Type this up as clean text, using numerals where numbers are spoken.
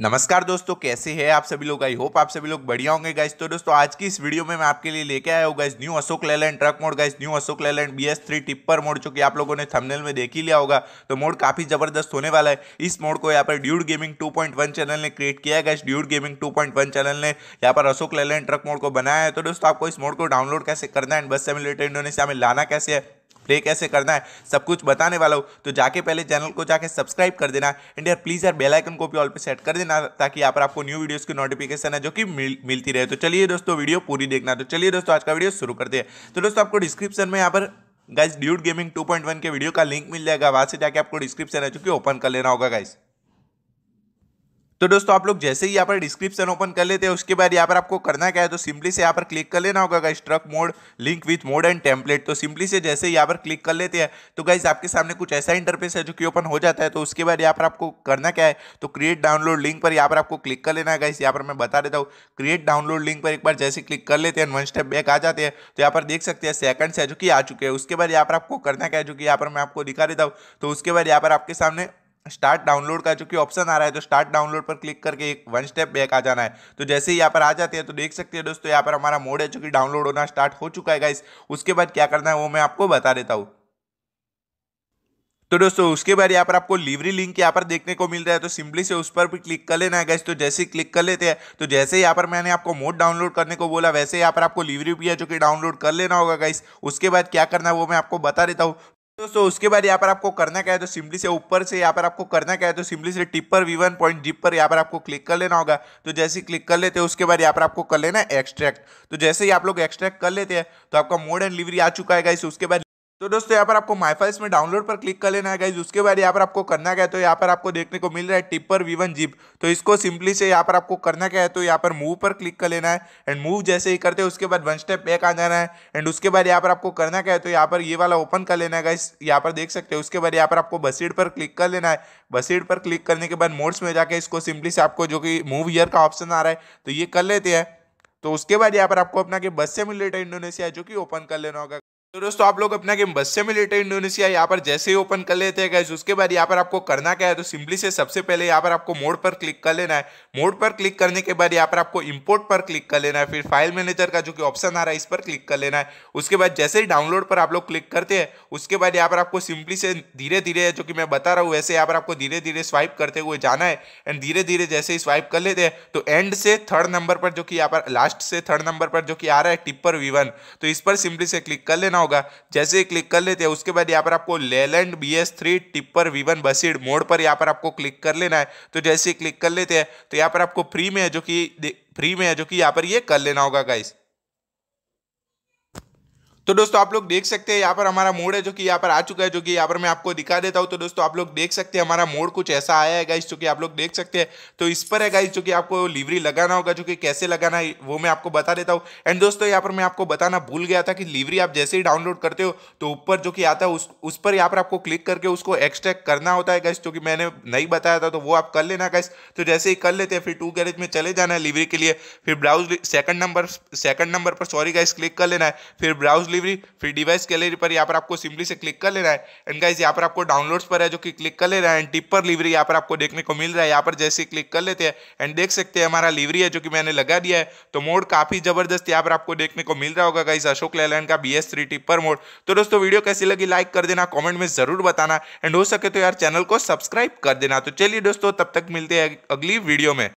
नमस्कार दोस्तों, कैसे हैं आप सभी लोग। आई होप आप सभी लोग बढ़िया होंगे गाइस। तो दोस्तों आज की इस वीडियो में मैं आपके लिए लेके आया हूँ guys new Ashok Leyland truck mod, guys new Ashok Leyland BS3 tipper mod, जो कि आप लोगों ने थंबनेल में देख ही लिया होगा। तो मोड काफ़ी ज़बरदस्त होने वाला है। इस मोड को यहाँ पर ड्यूड गेमिंग 2.1 चैनल ने क्रिएट किया है गाइस। ड्यूड गेमिंग 2.1 चैनल ने यहाँ पर अशोक लेलैंड ट्रक मोड को बनाया है। तो दोस्तों आपको इस मोड को डाउनलोड कैसे करना है, बस सिम्युलेटर इंडोनेशिया में लाना कैसे है, प्ले कैसे करना है, सब कुछ बताने वाला हूँ। तो जाके पहले चैनल को जाके सब्सक्राइब कर देना एंड यार प्लीज़ यार बेल आइकन को भी ऑल पे सेट कर देना, ताकि यहाँ पर आपको न्यू वीडियोस की नोटिफिकेशन है जो कि मिलती रहे। तो चलिए दोस्तों वीडियो पूरी देखना। तो चलिए दोस्तों आज का वीडियो शुरू करते हैं। तो दोस्तों आपको डिस्क्रिप्शन में यहाँ पर गाइस ड्यूड गेमिंग 2.1 के वीडियो का लिंक मिल जाएगा, वहाँ से जाके आपको डिस्क्रिप्शन है जो कि ओपन कर लेना होगा गाइस। तो दोस्तों आप लोग जैसे ही यहाँ पर डिस्क्रिप्शन ओपन कर लेते हैं, उसके बाद यहाँ पर आपको करना क्या है, तो सिंपली से यहाँ पर क्लिक कर लेना होगा guys, truck mod link with mod and template. तो सिंपली से जैसे ही यहाँ पर क्लिक कर लेते हैं तो गाइस आपके सामने कुछ ऐसा इंटरफेस है जो कि ओपन हो जाता है। तो उसके बाद यहाँ पर आपको करना क्या है, तो क्रिएट डाउनलोड लिंक पर यहाँ पर आपको क्लिक कर लेना है गाइस। यहाँ पर मैं बता देता हूँ, क्रिएट डाउनलोड लिंक पर एक बार जैसे क्लिक कर लेते हैं, वन स्टेप बैक आ जाते हैं। तो यहाँ पर देख सकते हैं सेकंड्स है जो कि आ चुके हैं। उसके बाद यहाँ पर आपको करना क्या है, जो कि यहाँ पर मैं आपको दिखा देता हूँ। तो उसके बाद यहाँ पर आपके सामने स्टार्ट डाउनलोड का जो कि ऑप्शन आ रहा है, तो स्टार्ट डाउनलोड पर क्लिक करके एक वन स्टेप बैक आ जाना है। तो जैसे ही यहाँ पर आ जाते हैं तो देख सकते हैं दोस्तों यहाँ पर हमारा मोड है जो कि डाउनलोड होना स्टार्ट हो चुका है गाइस। उसके बाद क्या करना है वो मैं आपको बता देता हूँ। तो दोस्तों उसके बाद यहाँ पर आपको डिलीवरी लिंक यहाँ पर देखने को मिल रहा है, तो सिंपली से उस पर भी क्लिक कर लेना है गाइस। तो जैसे ही क्लिक कर लेते हैं तो जैसे यहाँ पर मैंने आपको मोड डाउनलोड करने को बोला, वैसे यहाँ पर आपको डिलीवरी भी है जो कि डाउनलोड कर लेना होगा गाइस। उसके बाद क्या करना है वो मैं आपको बता देता हूँ। दोस्तों उसके बाद यहाँ पर आपको करना क्या है, तो सिंपली से ऊपर से यहाँ पर आपको करना क्या है, तो सिंपली से टिप्पर V1.zip पर यहाँ पर आपको क्लिक कर लेना होगा। तो जैसे ही क्लिक कर लेते हैं उसके बाद यहाँ पर आपको कर लेना है एक्सट्रैक्ट। तो जैसे ही आप लोग एक्सट्रैक्ट कर लेते हैं तो आपका मोड एंड डिलीवरी आ चुका है गाइस। उसके बाद तो दोस्तों यहाँ पर आपको माय फाइल्स में डाउनलोड पर क्लिक कर लेना है गाइस। उसके बाद यहाँ पर आपको करना क्या है, तो यहाँ पर आपको देखने को मिल रहा है टिप्पर V1 zip। तो इसको सिंपली से यहाँ पर आपको करना क्या है, तो यहाँ पर मूव पर क्लिक कर लेना है एंड मूव जैसे ही करते हैं उसके बाद वन स्टेप बैक आ जाना है। एंड उसके बाद यहाँ पर आपको करना क्या है, तो यहाँ पर ये वाला ओपन कर लेना है गाइस, यहाँ पर देख सकते हैं। उसके बाद यहाँ पर आपको बसिड पर क्लिक कर लेना है। बसिड पर क्लिक करने के बाद मोड्स में जाकर इसको सिंपली से आपको जो कि मूव हियर का ऑप्शन आ रहा है तो ये कर लेते हैं। तो उसके बाद यहाँ पर आपको अपना कि बस सिम्युलेटर इंडोनेशिया जो कि ओपन कर लेना होगा। तो दोस्तों आप लोग अपना गेम बस सिम्युलेटर इंडोनेशिया यहाँ पर जैसे ही ओपन कर लेते हैं गाइस। उसके बाद यहाँ पर आपको करना क्या है, तो सिंपली से सबसे पहले यहाँ पर आपको मोड पर क्लिक कर लेना है। मोड पर क्लिक करने के बाद यहाँ पर आपको इंपोर्ट पर क्लिक कर लेना है, फिर फाइल मैनेजर का जो कि ऑप्शन आ रहा है इस पर क्लिक कर लेना है। उसके बाद जैसे ही डाउनलोड पर आप लोग क्लिक करते हैं उसके बाद यहाँ पर आपको सिंपली से धीरे धीरे जो कि मैं बता रहा हूँ वैसे यहाँ पर आपको धीरे धीरे स्वाइप करते हुए जाना है। एंड धीरे धीरे जैसे ही स्वाइप कर लेते हैं तो एंड से थर्ड नंबर पर जो कि यहाँ पर लास्ट से थर्ड नंबर पर जो कि आ रहा है टिप्पर V1, तो इस पर सिंपली से क्लिक कर लेना होगा। जैसे ही क्लिक कर लेते हैं उसके बाद यहाँ पर आपको Leyland BS3 tipper V1 बसिड mod पर यहाँ पर आपको क्लिक कर लेना है। तो जैसे ही क्लिक कर लेते हैं तो यहाँ पर आपको फ्री में है जो कि यहाँ पर ये कर लेना होगा गाइस। तो दोस्तों आप लोग देख सकते हैं यहाँ पर हमारा मोड है जो कि यहाँ पर आ चुका है, जो कि यहाँ पर मैं आपको दिखा देता हूँ। तो दोस्तों आप लोग देख सकते हैं हमारा मोड कुछ ऐसा आया है गाइस, जो कि आप लोग देख सकते हैं। तो इस पर है गाइस जो कि आपको डिलीवरी लगाना होगा, जो कि कैसे लगाना है वो मैं आपको बता देता हूँ। एंड दोस्तों यहाँ पर मैं आपको बताना भूल गया था कि डिलीवरी आप जैसे ही डाउनलोड करते हो तो ऊपर जो कि आता है उस पर यहाँ पर आपको क्लिक करके उसको एक्सट्रैक्ट करना होता है गाइस, जो कि मैंने नहीं बताया था, तो वो आप कर लेना गाइस। तो जैसे ही कर लेते हैं फिर टू गैरेज में चले जाना है डिलीवरी के लिए, फिर ब्राउज सेकंड नंबर पर सॉरी गाइस क्लिक कर लेना है, फिर ब्राउज डिलीवरी, फिर डिवाइस गैलरी पर यहाँ पर आपको सिंपली से क्लिक कर लेना है। एंड गाइस यहाँ पर आपको डाउनलोड्स पर है जो कि क्लिक कर लेना है। एंड टिप्पर डिलीवरी यहाँ पर आपको देखने को मिल रहा है, यहाँ पर जैसे क्लिक कर लेते हैं एंड देख सकते हैं हमारा डिलीवरी है जो कि मैंने लगा दिया है। तो मोड काफी जबरदस्त यहाँ पर आपको देखने को मिल रहा होगा गाइस, अशोक लेलैंड का BS3 टिप्पर मोड। तो दोस्तों वीडियो कैसी लगी लाइक कर देना, कॉमेंट में जरूर बताना एंड हो सके तो यार चैनल को सब्सक्राइब कर देना। तो चलिए दोस्तों तब तक मिलते हैं अगली वीडियो में।